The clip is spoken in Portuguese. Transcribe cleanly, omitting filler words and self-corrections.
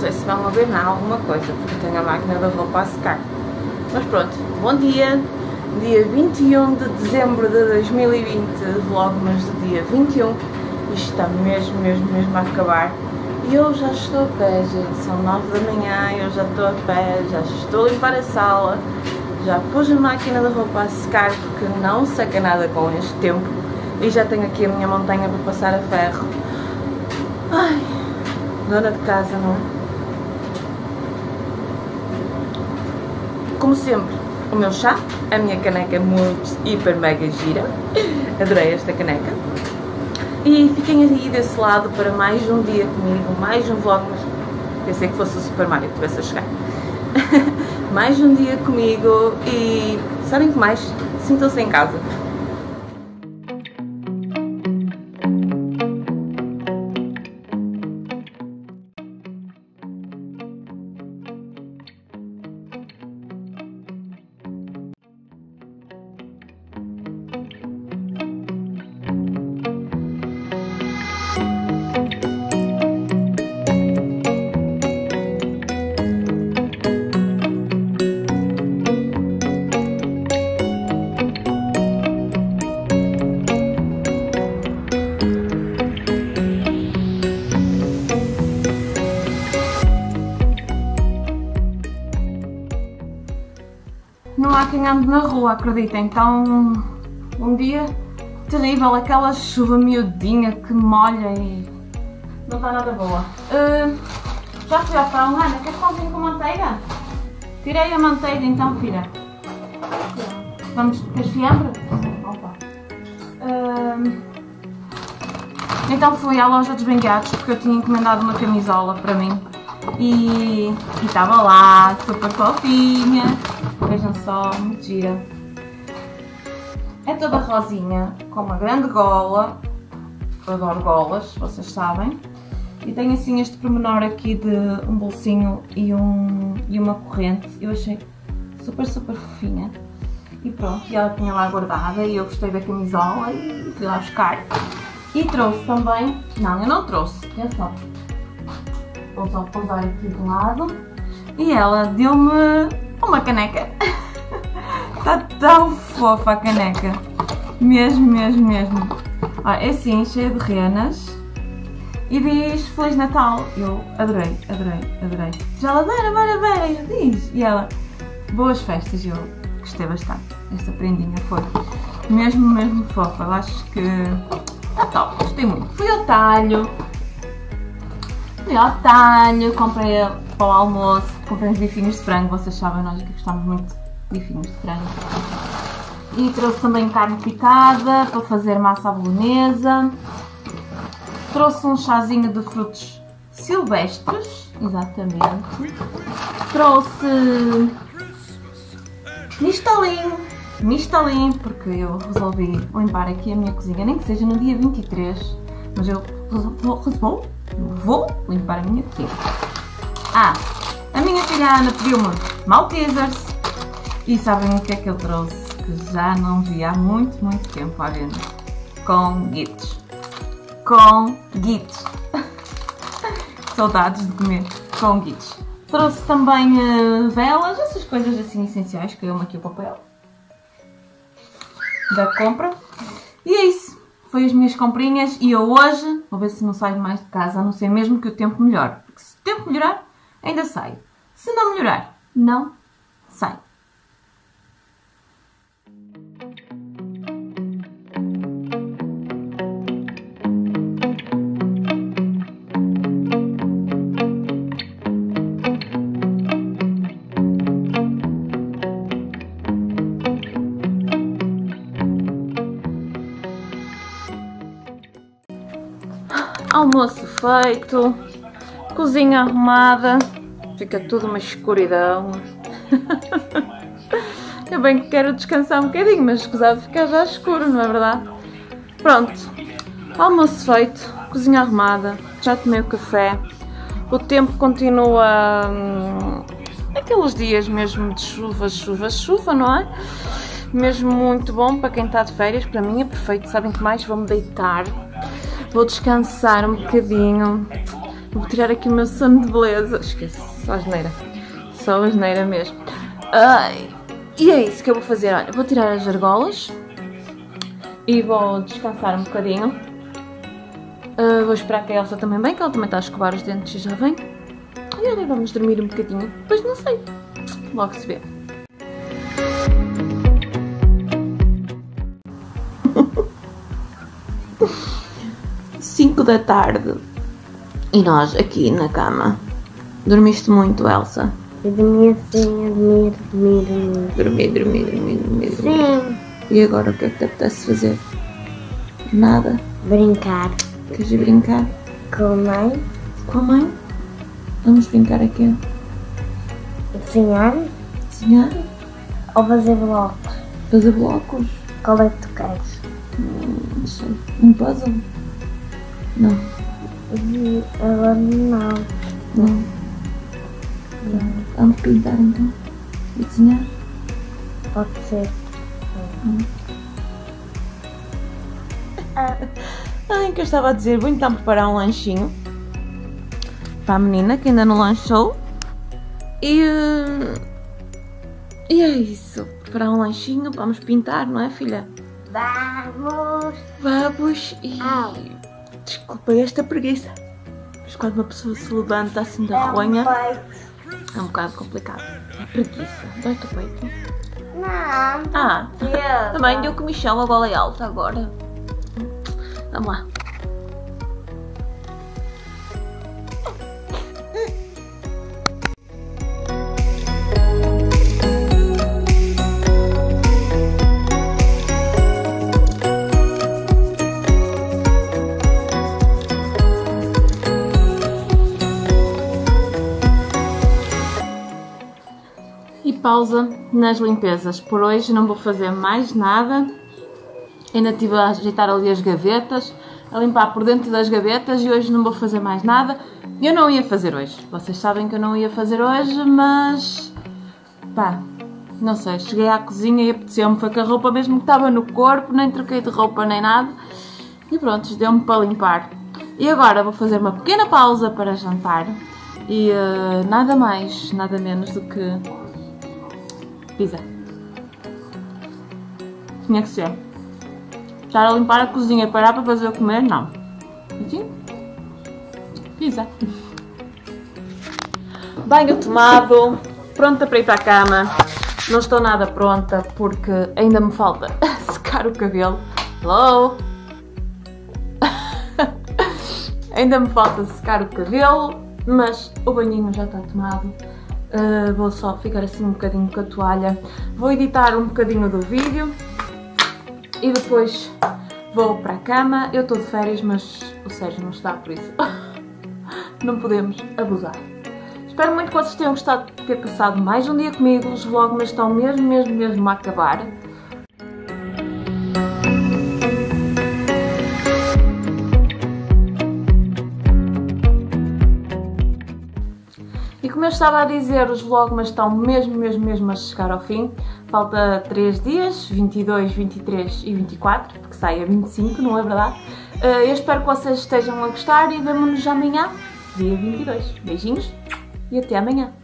sei se vão abanar alguma coisa, porque tenho a máquina da roupa a secar. Mas pronto, bom dia! Dia 21 de dezembro de 2020, Vlogmas do dia 21. Isto está mesmo a acabar. E eu já estou a pé, gente. São 9 da manhã, eu já estou a pé, já estou a limpar a sala. Já pus a máquina da roupa a secar, porque não seca nada com este tempo. E já tenho aqui a minha montanha para passar a ferro. Ai, dona de casa, não é? Como sempre, o meu chá, a minha caneca muito, hiper, mega gira. Adorei esta caneca. E fiquem aí desse lado para mais um dia comigo, mais um vlog. Mas pensei que fosse o Super Mario que estivesse a chegar. Mais um dia comigo e sabem que mais? Sintam-se em casa. Não há quem ande na rua, acreditem, então um dia terrível, aquela chuva miudinha que molha e não está nada boa. Já fui à pão, Ana, queres pãozinho com manteiga? Tirei a manteiga então, filha. Vamos, queres fiambre? Opa. Então fui à loja dos Bengados porque eu tinha encomendado uma camisola para mim e estava lá, super fofinha. Vejam só, muito gira. É toda rosinha, com uma grande gola. Eu adoro golas, vocês sabem. E tem assim este pormenor aqui de um bolsinho e uma corrente. Eu achei super fofinha. E pronto, e ela tinha lá guardada e eu gostei da camisola e fui lá buscar. E trouxe também... Não, eu não trouxe, atenção. Vou só pousar aqui de lado. E ela deu-me... uma caneca. Está tão fofa a caneca. Mesmo. Olha, é assim, cheia de renas. E diz Feliz Natal. Eu adorei. Já ladeira, maravilha, diz. E ela, boas festas. Eu gostei bastante. Esta prendinha foi mesmo fofa. Eu acho que está top. Gostei muito. Fui ao talho. Comprei para o almoço. Comprei uns bifinhos de frango, vocês sabem, nós aqui gostamos muito de bifinhos de frango. E trouxe também carne picada para fazer massa à bolonhesa. Trouxe um chazinho de frutos silvestres, exatamente. Trouxe Mistalim, porque eu resolvi limpar aqui a minha cozinha, nem que seja no dia 23, mas eu vou limpar a minha cozinha. A minha filha Ana pediu-me Maltesers e sabem o que é que eu trouxe, que já não vi há muito tempo à venda. Konguitos. Saudades de comer Konguitos. Trouxe também velas, essas coisas assim essenciais, caiu-me aqui o papel da compra. E é isso, foi as minhas comprinhas e eu hoje vou ver se não saio mais de casa, a não ser mesmo que o tempo melhore, porque se o tempo melhorar ainda saio. Se não melhorar, não saio. Almoço feito. Cozinha arrumada, fica tudo uma escuridão. Eu bem que quero descansar um bocadinho, mas escusado ficar já escuro, não é verdade? Pronto, almoço feito, cozinha arrumada, já tomei o café. O tempo continua aqueles dias mesmo de chuva, não é? Mesmo muito bom para quem está de férias, para mim é perfeito. Sabem que mais? Vou-me deitar, vou descansar um bocadinho. Vou tirar aqui o meu sono de beleza. Esquece, só asneira. Só asneira mesmo. Ai. E é isso que eu vou fazer. Olha, vou tirar as argolas e vou descansar um bocadinho. Vou esperar que a Elsa também venha, que ela também está a escovar os dentes e já vem. E agora vamos dormir um bocadinho. Depois não sei. Logo se vê. Da tarde e nós aqui na cama. Dormiste muito, Elsa? Eu dormi assim, dormi. Sim. E agora o que é que te apetece fazer? Nada? Brincar. Queres ir brincar? Com a mãe. Com a mãe? Vamos brincar aqui. Desenhar. Desenhar? Ou fazer blocos. Fazer blocos? Qual é que tu queres? Não sei. Um puzzle? Não. Agora não. Não. Vamos pintar então? E desenhar? Pode ser. Ai, que eu estava a dizer, vou então preparar um lanchinho para a menina que ainda não lanchou. E é isso. Preparar um lanchinho, vamos pintar, não é, filha? Vamos! Vamos e... Ai. Desculpa esta preguiça, mas quando uma pessoa se levanta assim da ronha, é um bocado complicado. É preguiça. Dói-te o peito? Não. Ah, não. Também deu comichão, a bola é alta agora. Vamos lá. Pausa nas limpezas. Por hoje não vou fazer mais nada. Ainda estive a ajeitar ali as gavetas, a limpar por dentro das gavetas e hoje não vou fazer mais nada. Eu não ia fazer hoje. Vocês sabem que eu não ia fazer hoje, mas... pá, não sei. Cheguei à cozinha e apeteceu-me. Foi com a roupa mesmo que estava no corpo, nem troquei de roupa nem nada. E pronto, deu-me para limpar. E agora vou fazer uma pequena pausa para jantar. E nada mais, nada menos do que... pizza. Tinha que ser. Estar a limpar a cozinha e parar para fazer o comer, não. Assim? Pizza. Banho tomado, pronta para ir para a cama. Não estou nada pronta porque ainda me falta secar o cabelo. Hello? Ainda me falta secar o cabelo, mas o banhinho já está tomado. Vou só ficar assim um bocadinho com a toalha. Vou editar um bocadinho do vídeo e depois vou para a cama. Eu estou de férias, mas o Sérgio não está, por isso não podemos abusar. Espero muito que vocês tenham gostado de ter passado mais um dia comigo. Os vlogmas estão mesmo a acabar. Como eu estava a dizer, os vlogmas estão mesmo a chegar ao fim. Falta 3 dias, 22, 23 e 24, porque sai a 25, não é verdade? Eu espero que vocês estejam a gostar e vemo-nos amanhã, dia 22. Beijinhos e até amanhã!